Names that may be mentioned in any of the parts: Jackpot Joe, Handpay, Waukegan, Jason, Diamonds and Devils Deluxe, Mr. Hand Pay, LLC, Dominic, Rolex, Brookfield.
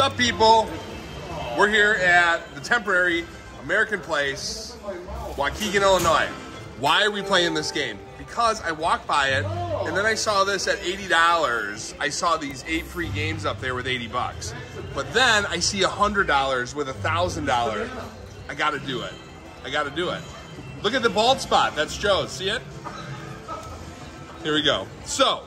What's up, people? We're here at the temporary American Place, Waukegan, Illinois. Why are we playing this game? Because I walked by it, and then I saw this at $80. I saw these 8 free games up there with 80 bucks. But then I see $100 with $1,000. I gotta do it. I gotta do it. Look at the bald spot. That's Joe. See it? Here we go. So,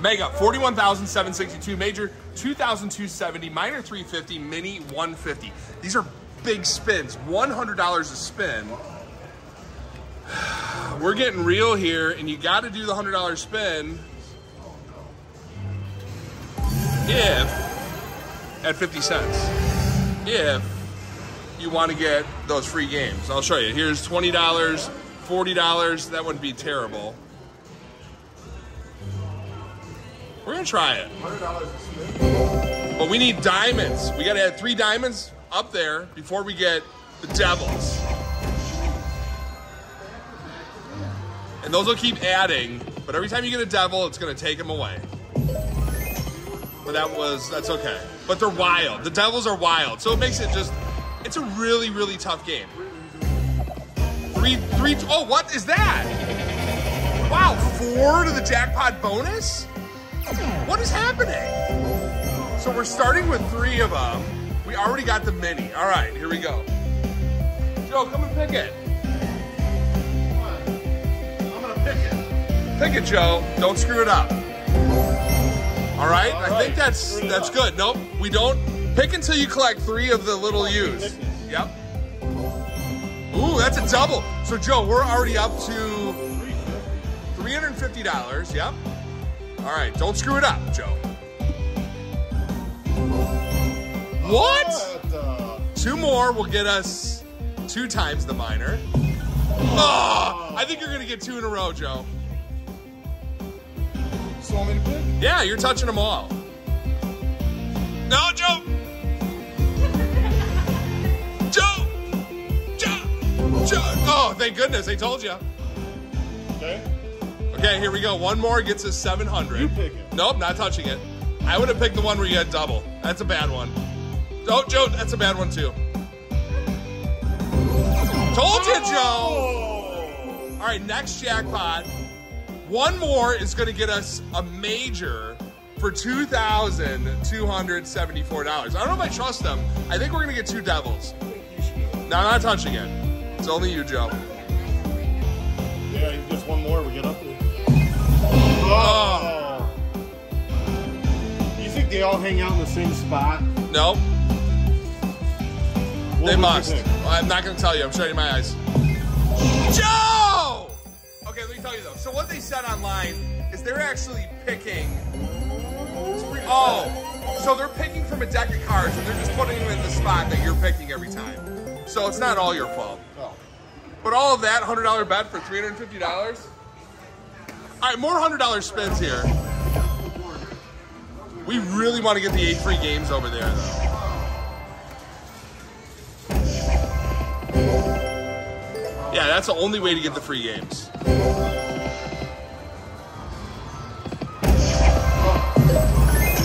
mega, 41,762, major, 2,270, minor, 350, mini, 150. These are big spins, $100 a spin. We're getting real here, and you gotta do the $100 spin if, at 50 cents, if you wanna get those free games. I'll show you, here's $20, $40, that wouldn't be terrible. We're gonna try it. But we need diamonds. We gotta add 3 diamonds up there before we get the devils. And those will keep adding, but every time you get a devil, it's gonna take them away. But that's okay. But they're wild. The devils are wild. So it makes it just, it's a really, really tough game. Oh, what is that? Wow, 4 to the jackpot bonus? What is happening? So we're starting with 3 of them. We already got the mini. All right, here we go. Joe, come and pick it. I'm gonna pick it. Pick it, Joe. Don't screw it up. All right, I think that's good. Nope, we don't. Pick until you collect 3 of the little U's. Yep. Ooh, that's a double. So Joe, we're already up to $350, yep. All right, don't screw it up, Joe. What? 2 more will get us 2 times the minor. Oh, I think you're gonna get 2 in a row, Joe. So I'm in pick? Yeah, you're touching them all. No, Joe. Joe. Joe. Joe. Oh, thank goodness, I told you. Okay. Okay, here we go. 1 more gets us 700. You pick it. Nope, not touching it. I would have picked the one where you had double. That's a bad one. Oh, Joe, that's a bad one too. Told you, Joe. All right, next jackpot. 1 more is going to get us a major for $2,274. I don't know if I trust them. I think we're going to get 2 devils. No, I'm not touching it. It's only you, Joe. Yeah, just 1 more. We get up there. Oh. You think they all hang out in the same spot? No. What they must. Well, I'm not going to tell you. I'm shutting my eyes. Joe! Okay, let me tell you though. So what they said online is they're actually picking. Oh, so they're picking from a deck of cards and they're just putting them in the spot that you're picking every time. So it's not all your fault. Oh. But all of that $100 bet for $350. All right, more $100 spins here. We really want to get the 8 free games over there, though. Yeah, that's the only way to get the free games.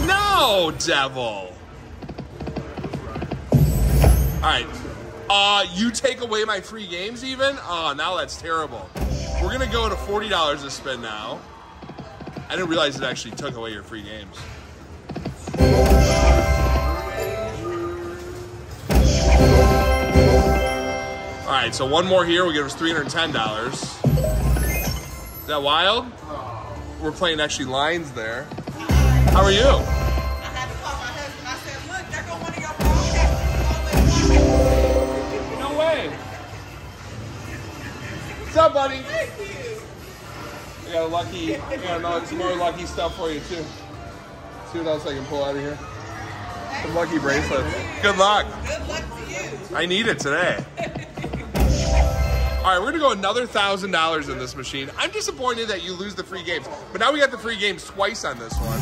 No, devil. All right. You take away my free games even? Oh, now that's terrible. We're gonna go to $40 a spin now. I didn't realize it actually took away your free games. All right, so 1 more here will give us $310. Is that wild? We're playing actually lines there. How are you? What's up, buddy? Thank you. I got some more lucky stuff for you, too. See what else I can pull out of here. Some lucky bracelets. Good luck. Good luck to you. I need it today. All right, we're going to go another $1,000 in this machine. I'm disappointed that you lose the free games, but now we got the free games twice on this one.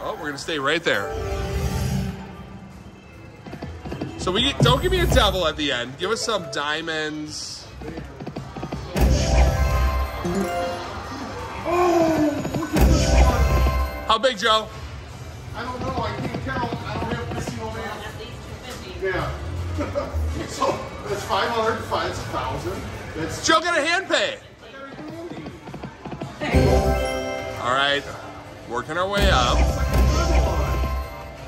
Oh, we're going to stay right there. So don't give me a devil at the end. Give us some diamonds. How big, Joe? I don't know. I can't count. I don't have the single man. At least 250. Yeah. So that's 500, 5,000. That's Joe got a hand pay. All right, working our way up.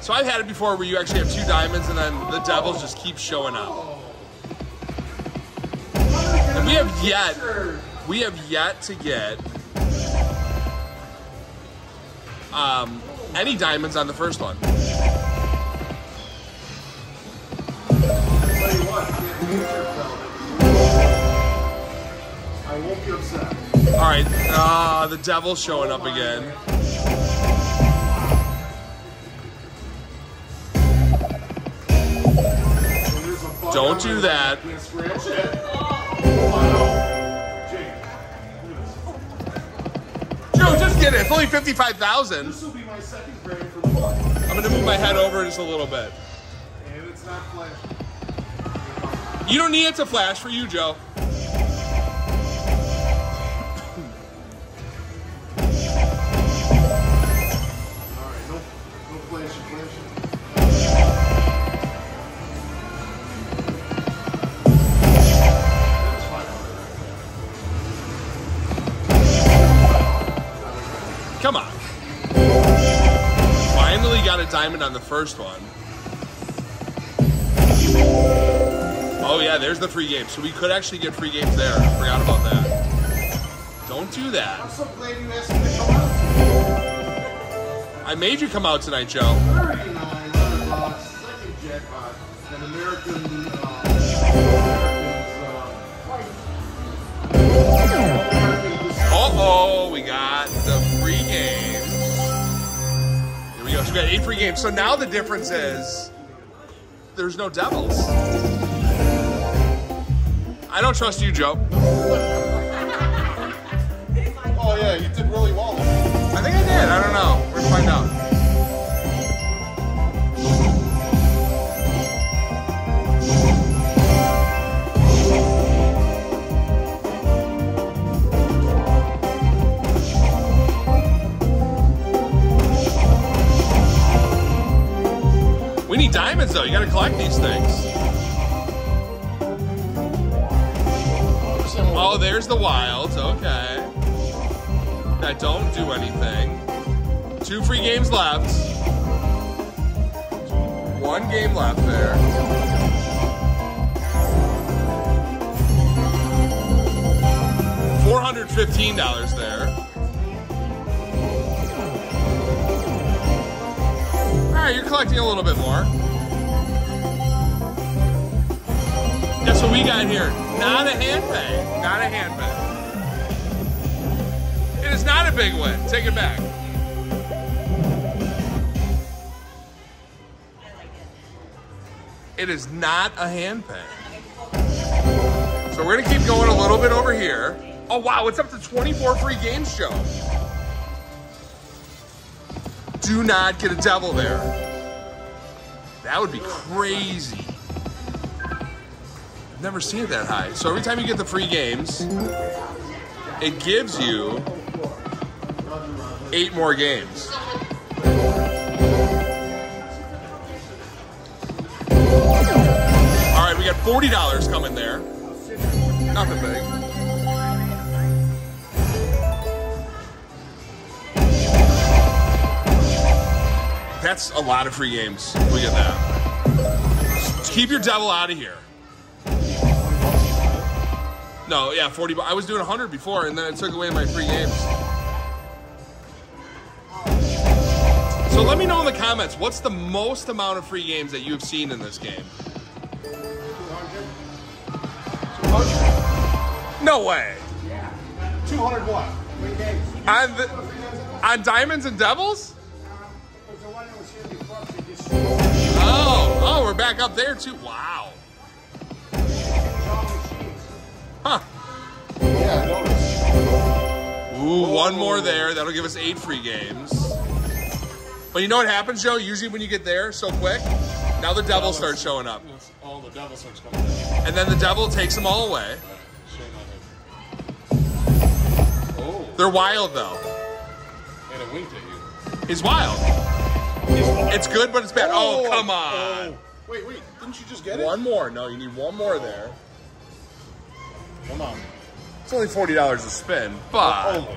So I've had it before where you actually have two diamonds and then the devils just keep showing up. And we have yet to get any diamonds on the first one. I won't be upset. All right, the devil's showing up again. Don't do that. Joe, just get it. It's only 55,000. This will be my second grade for the block. I'm gonna move my head over just a little bit. And it's not flashing. You don't need it to flash for you, Joe. Diamond on the first one. Oh yeah, there's the free game. So we could actually get free games there. I forgot about that. Don't do that. I'm so glad you asked me to come out. I made you come out tonight, Joe. $3,900, second jackpot, an American. Oh, we got the free game. So we got 8 free games. So now the difference is there's no devils. I don't trust you, Joe. Oh yeah, you did really well. I think I did. I don't know. We're gonna find out. We need diamonds though, you gotta collect these things. Oh, there's the wilds, okay. That don't do anything. 2 free games left. 1 game left there. $415 there. Alright, you're collecting a little bit more. Guess what we got here? Not a hand pay. Not a hand pay. It is not a big win. Take it back. It is not a hand pay. So we're going to keep going a little bit over here. Oh wow, it's up to 24 free games, Joe. Do not get a devil there. That would be crazy. I've never seen it that high. So every time you get the free games, it gives you 8 more games. All right, we got $40 coming there. Nothing big. That's a lot of free games. We get that. Just keep your devil out of here. No, yeah, 40. I was doing 100 before, and then it took away my free games. So let me know in the comments, what's the most amount of free games that you've seen in this game? 200? No way. Yeah. 200 what? Free games. On Diamonds and Devils? Oh, we're back up there too. Wow. Huh. Ooh, 1 more there. That'll give us 8 free games. But you know what happens, Joe? Usually when you get there so quick, now the devil starts showing up. Oh, the devil starts coming up. And then the devil takes them all away. They're wild, though. And it winked at you. He's wild. He's It's good, but it's bad. Oh, oh come on. Oh. Wait, wait. Didn't you just get it? One more. No, you need one more there. Come on. It's only $40 a spin, but... Only.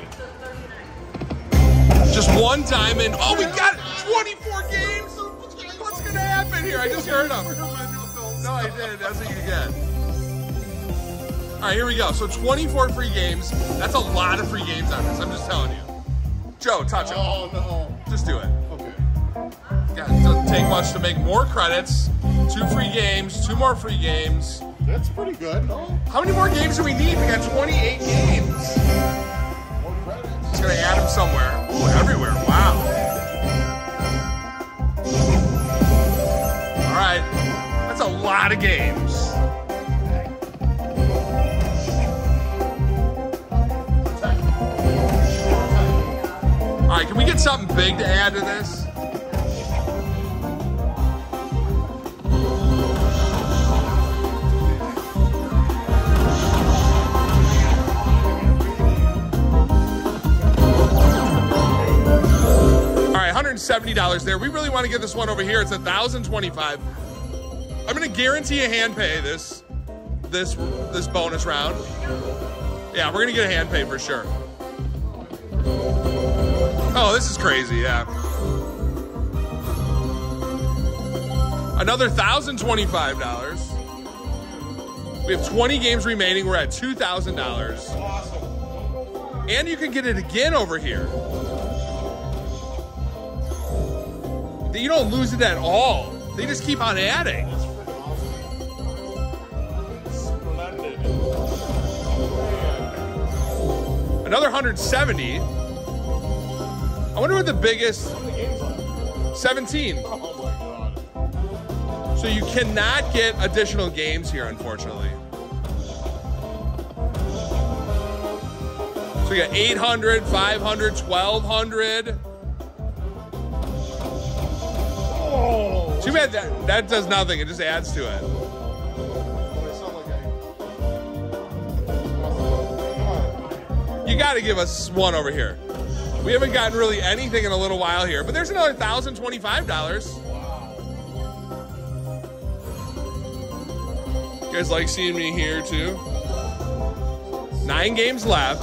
Just one diamond. Oh, we got it. 24 games. What's going to happen here? I just heard them. No, I did. That's what you get. All right, here we go. So 24 free games. That's a lot of free games on this. I'm just telling you. Joe, touch it. Oh, no. Just do it. Okay. Yeah, it doesn't take much to make more credits. 2 free games, 2 more free games. That's pretty good. No? How many more games do we need? We got 28 games. More credits. Just going to add them somewhere. Ooh, everywhere. Wow. All right. That's a lot of games. All right, can we get something big to add to this? All right, $170 there. We really want to get this one over here. It's $1,025. I'm gonna guarantee a hand pay this bonus round. Yeah, we're gonna get a hand pay for sure. Oh, this is crazy, yeah. Another $1,025. We have 20 games remaining. We're at $2,000. Awesome. And you can get it again over here. You don't lose it at all. They just keep on adding. That's freaking awesome. Splendid. Another 170. I wonder what the biggest... 17. Oh my God. So you cannot get additional games here, unfortunately. So you got 800, 500, 1,200. Oh. Too bad that does nothing. It just adds to it. You got to give us one over here. We haven't gotten really anything in a little while here, but there's another $1,025. Wow. You guys like seeing me here too? 9 games left.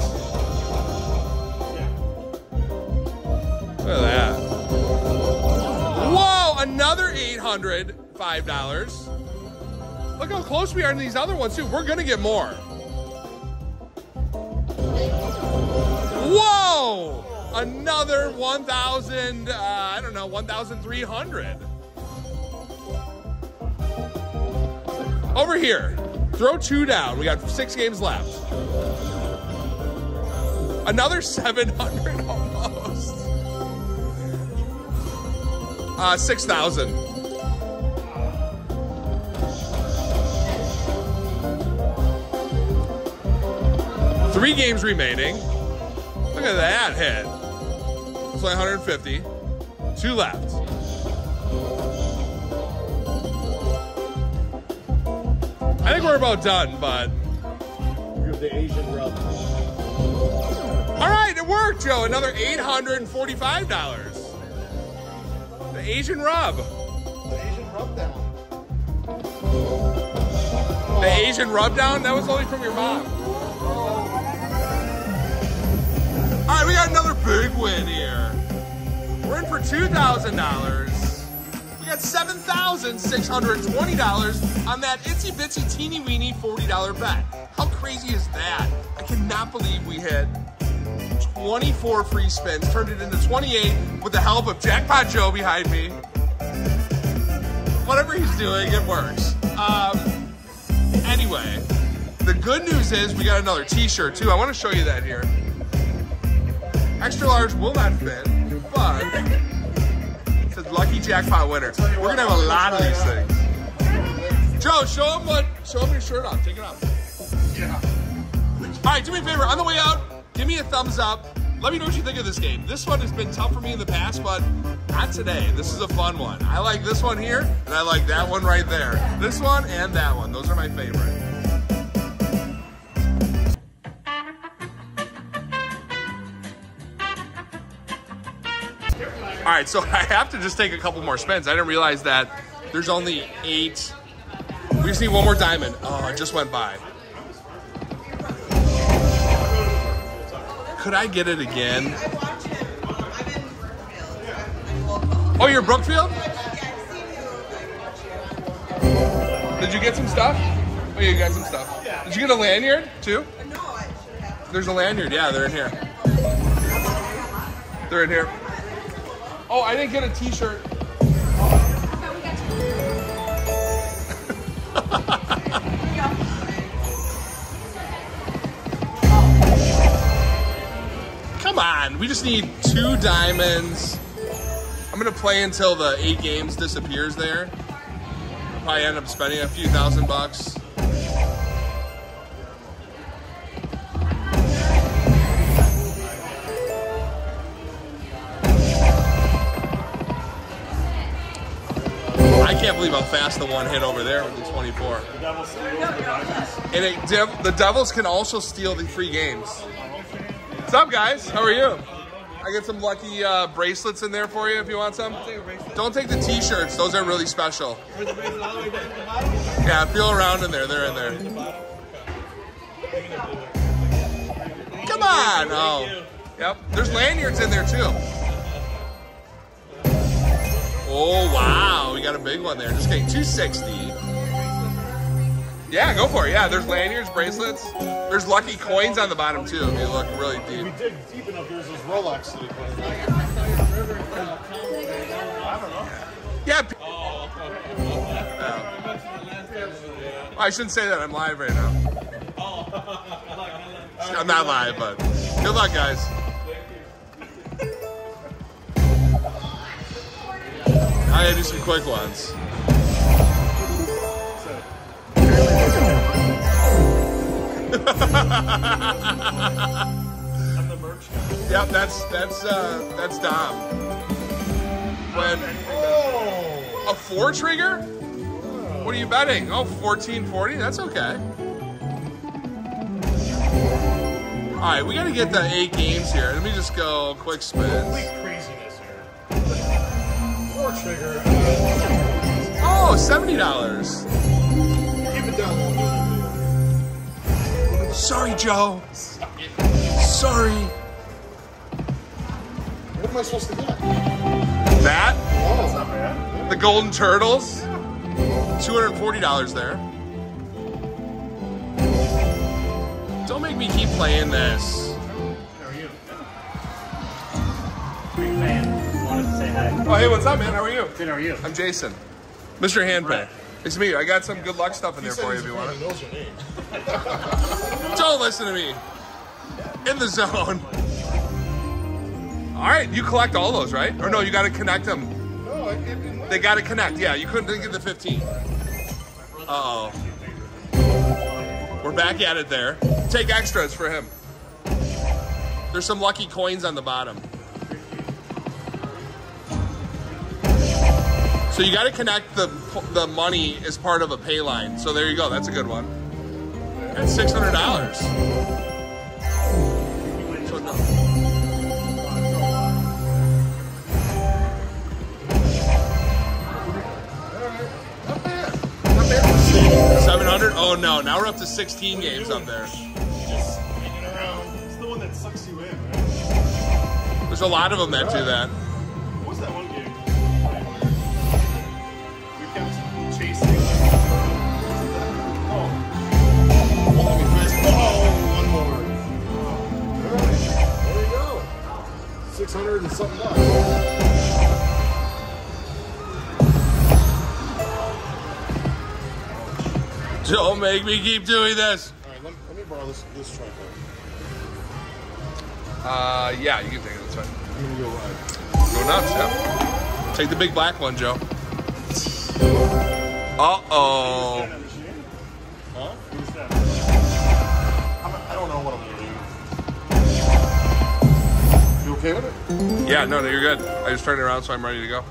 Look at that. Whoa, another $805. Look how close we are to these other ones too. We're gonna get more. Whoa! Another 1,000, I don't know, 1,300. Over here, throw 2 down. We got 6 games left. Another 700 almost. 6,000. Three games remaining. Look at that hit. It's like 150. 2 left. I think we're about done, bud. You're the Asian rub. All right, it worked, Joe. Another $845. The Asian rub. The Asian rub down. The Asian rub down? That was only from your mom. All right, we got another big win here. We're in for $2,000. We got $7,620 on that itsy bitsy teeny weeny $40 bet. How crazy is that? I cannot believe we hit 24 free spins, turned it into 28 with the help of Jackpot Joe behind me. Whatever he's doing, it works. Anyway, the good news is we got another t-shirt too. I want to show you that here. Extra large will not fit, but it says lucky jackpot winner. We're gonna have a lot of these things. Joe, show him your shirt off. Take it off. Yeah. All right, do me a favor. On the way out, give me a thumbs up. Let me know what you think of this game. This one has been tough for me in the past, but not today. This is a fun one. I like this one here, and I like that one right there. This one and that one. Those are my favorite. All All right, so I have to just take a couple more spins. I didn't realize that there's only 8. We just need one more diamond. Oh, it just went by. Could I get it again? Oh, you're Brookfield? Did you get some stuff? Oh, you got some stuff. Did you get a lanyard too? There's a lanyard. Yeah, they're in here. They're in here. Oh, I didn't get a t-shirt. Come on, we just need 2 diamonds. I'm gonna play until the 8 games disappears there. Probably end up spending a few $1,000 bucks. I can't believe how fast the one hit over there with the 24. The Devils steal the diamonds. And the Devils can also steal the free games. What's up, guys? How are you? I got some lucky bracelets in there for you if you want some. Don't take the t-shirts. Those are really special. Yeah, feel around in there. They're in there. Come on. Oh. Yep. There's lanyards in there, too. Oh, wow. We got a big one there. Just kidding. 260. Yeah, go for it. Yeah, there's lanyards, bracelets. There's lucky coins on the bottom, too, if you look really deep. We dig deep enough. There's this Rolex. Yeah. Oh, I shouldn't say that. I'm live right now. I'm not live, but good luck, guys. I gotta do some quick ones. I'm the merch guy. Yep, that's Dom. When a 4 trigger? What are you betting? Oh, 1440? That's okay. Alright, we gotta get the 8 games here. Let me just go quick spins. Trigger. Oh, $70. Give it down. Sorry, Joe. Sorry. What am I supposed to get? That? Oh, that's not bad. The Golden Turtles. $240 there. Don't make me keep playing this. How are you? Great man. Oh, hey, what's up, man? How are you? Good, how are you? I'm Jason. Mr. Handpay. Nice to meet you. I got some good luck stuff in there for you if you want it. Knows your name. Don't listen to me. In the zone. All right, you collect all those, right? Or no, you got to connect them. No, I can't. They got to connect. Yeah, you couldn't get the 15. Uh-oh. We're back at it there. Take extras for him. There's some lucky coins on the bottom. So you got to connect the money as part of a pay line. So there you go. That's a good one. That's $600. So no. Not bad. Not bad. 700. Oh no! Now we're up to 16 games up there. Just hanging around. It's the one that sucks you in, right? There's a lot of them that do that. What was that one game? $600 and something. Don't make me keep doing this. All right, let me borrow this tripod. Yeah, you can take it. That's fine. I'm gonna go ride. Go nuts, yeah. Take the big black one, Joe. Uh-oh. Huh? Who's that? I don't know what I'm doing. Okay with it? Yeah, no, you're good. I just turned it around, so I'm ready to go.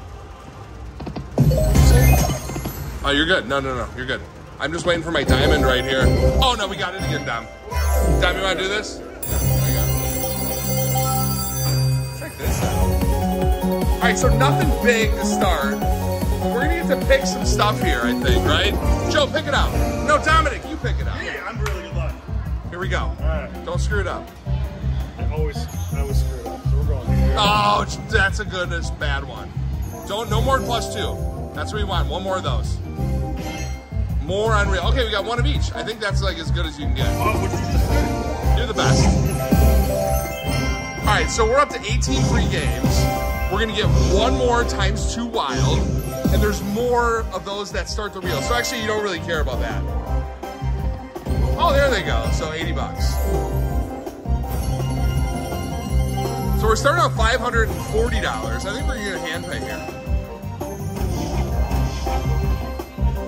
Oh, you're good. No, you're good. I'm just waiting for my diamond right here. Oh, no, we got it again, Dom. Dom, you want to do this? Check this out. All right, so nothing big to start. We're gonna have to pick some stuff here, I think, right? Joe, pick it out. No, Dominic, you pick it out. Yeah, I'm really good luck. Here we go. All right. Don't screw it up. I always screw it up, so we're going here. Oh, that's a goodness, bad one. Don't, no more plus two. That's what we want, one more of those. More unreal. Okay, we got one of each. I think that's like as good as you can get. Oh, which is just good. You're the best. All right, so we're up to 18 free games. We're gonna get one more times two wild, and there's more of those that start the reel. So actually, you don't really care about that. Oh, there they go, so 80 bucks. So we're starting out $540. I think we're gonna get a hand pay here.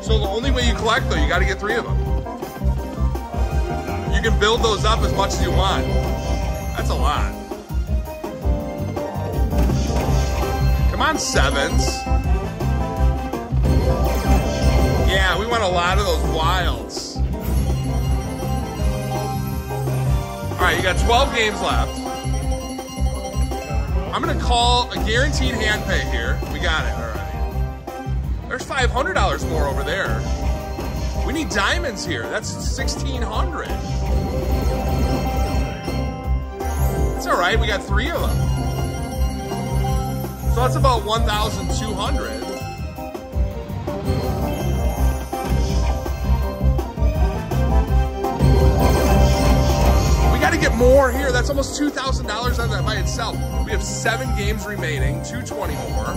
So the only way you collect though, you gotta get three of them. You can build those up as much as you want. That's a lot. Come on, sevens. Yeah, we want a lot of those wilds. All right, you got 12 games left. I'm gonna call a guaranteed hand pay here. We got it already. There's $500 more over there. We need diamonds here. That's $1,600. It's all right, we got three of them. So that's about 1,200. Get more here. That's almost $2,000 on that by itself. We have 7 games remaining, 220 more.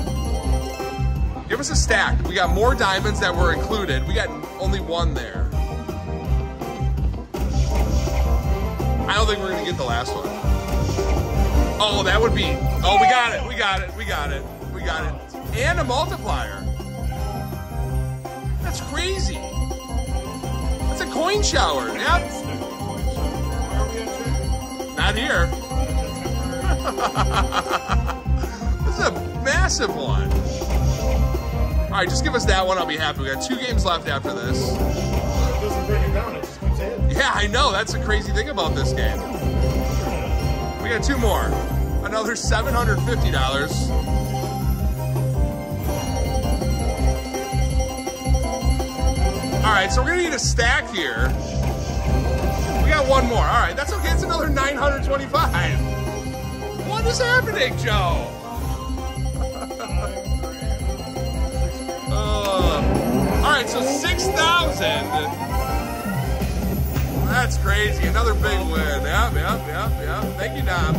Give us a stack. We got more diamonds that were included. We got only one there. I don't think we're gonna get the last one. Oh, that would be, oh, we got it, we got it, we got it, we got it. And a multiplier. That's crazy. That's a coin shower. Yep. Not here. This is a massive one. All right, just give us that one. I'll be happy. We got 2 games left after this. It doesn't break it down. It just keeps hitting. Yeah, I know. That's the crazy thing about this game. We got 2 more. Another $750. All right, so we're going to need a stack here. We got one more. All right, that's okay. It's another 925. What is happening, Joe? All right, so 6,000. That's crazy. Another big win. Yep. Thank you, Dom.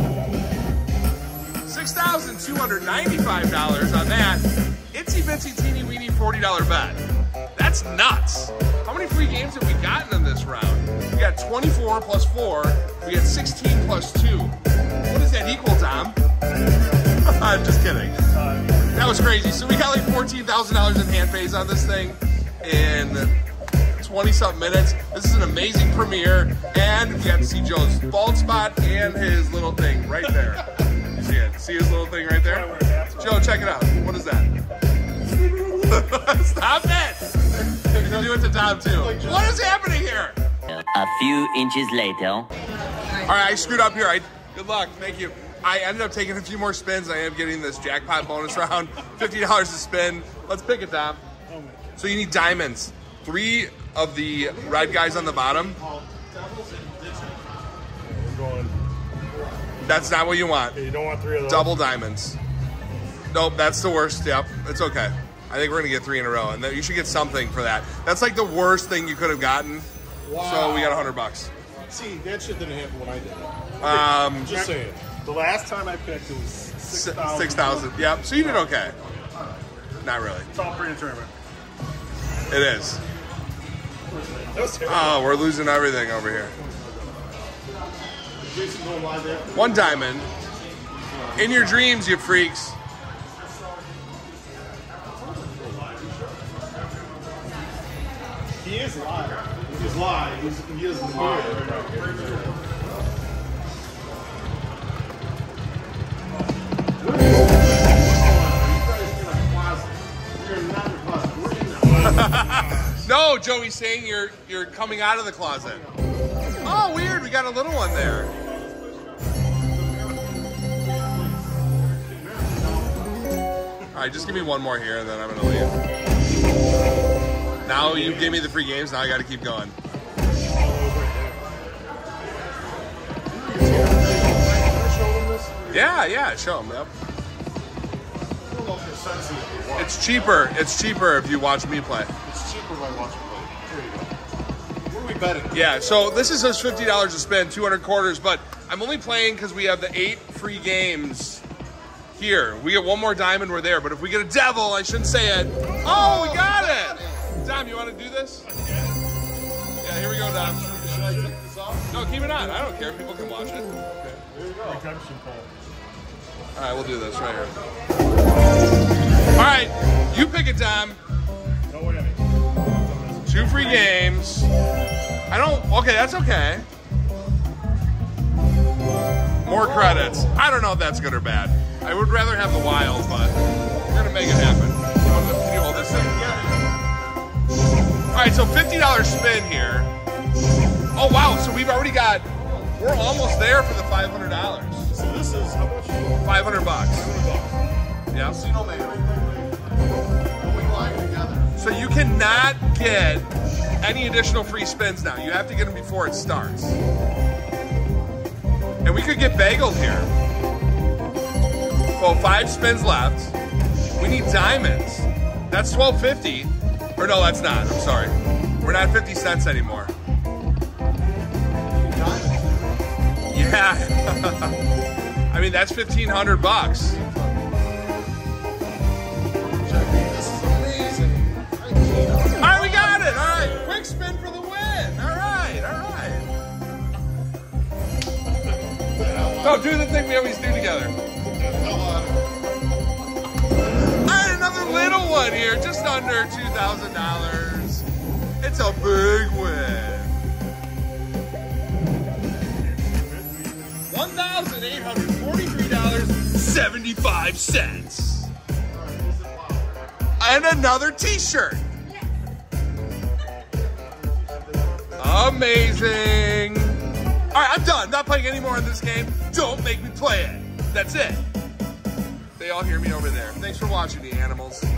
$6,295 on that. Itsy bitsy teeny weeny $40 bet. That's nuts. How many free games have we gotten in this round? We got 24 plus 4. We got 16 plus 2. What does that equal, Dom? I'm just kidding. That was crazy. So we got like $14,000 in hand pays on this thing in 20-something minutes. This is an amazing premiere. And we got to see Joe's bald spot and his little thing right there. You see it? See his little thing right there? Joe, check it out. What is that? Stop it! You can do it to Dom too. What is happening here? A few inches later. All right, I screwed up here. Good luck, thank you. I ended up taking a few more spins. I am getting this jackpot bonus round. $50 a spin. Let's pick it, Dom. So you need diamonds. 3 of the red guys on the bottom. That's not what you want. You don't want 3 of those. Double diamonds. Nope, that's the worst. Yep, it's okay. I think we're gonna get 3 in a row, and you should get something for that. That's like the worst thing you could have gotten. Wow. So we got $100. See, that shit didn't happen when I did it. Just saying. The last time I picked, it was 6,000. 6,000, yep. So you did okay. Not really. It's all predetermined. It is. Oh, we're losing everything over here. One diamond. In your dreams, you freaks. He is live. He's lying. He is lying. No, Joey's saying you're coming out of the closet. Oh, weird. We got a little one there. All right, just give me one more here, and then I'm gonna leave. Now you gave me the free games. Now I got to keep going. Yeah, yeah, show them. Yep. It's cheaper. It's cheaper if you watch me play. It's cheaper if I watch you play. There you go. What are we betting? Yeah. So this is just $50 to spend, 200 quarters, but I'm only playing because we have the 8 free games here. We get one more diamond, we're there. But if we get a devil, I shouldn't say it. Oh, we got it. Dom, you want to do this? Yeah. Here we go, Dom. Should I take this off? No, keep it on. I don't care. People can watch it. Okay. Here we go. Redemption call. All right, we'll do this right here. All right, you pick it, Dom. No, whatever. 2 free games. I don't. Okay, that's okay. More credits. I don't know if that's good or bad. I would rather have the wild, but we're gonna make it happen. You hold this thing. All right, so $50 spin here. Oh wow! So we've already got. We're almost there for the $500. So this is how much? $500. Yeah. Casino Maker. We line together. So you cannot get any additional free spins now. You have to get them before it starts. And we could get bageled here. So 5 spins left. We need diamonds. That's $12.50. Or no, that's not. I'm sorry. We're not 50 cents anymore. Yeah. I mean, that's $1,500. This is amazing. All right, we got it. All right, quick spin for the win. All right, all right. No, do the thing we always do together. All right, another little one here, just under $2,000. It's a big win. 1,843.75. And another t-shirt. Amazing. All right, I'm done. Not playing any more in this game. Don't make me play it. That's it. They all hear me over there. Thanks for watching, the animals.